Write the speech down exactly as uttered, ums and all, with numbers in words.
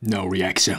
No reaction.